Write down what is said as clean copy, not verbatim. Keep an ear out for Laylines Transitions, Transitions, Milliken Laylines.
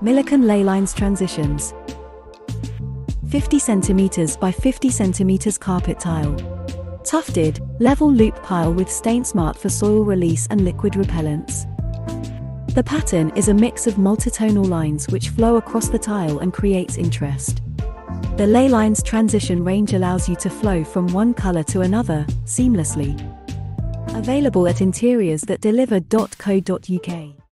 Milliken Laylines Transitions. 50 cm by 50 cm carpet tile. Tufted, level loop pile with stain smart for soil release and liquid repellents. The pattern is a mix of multitonal lines which flow across the tile and creates interest. The Laylines transition range allows you to flow from one color to another, seamlessly. Available at interiors that deliver.co.uk.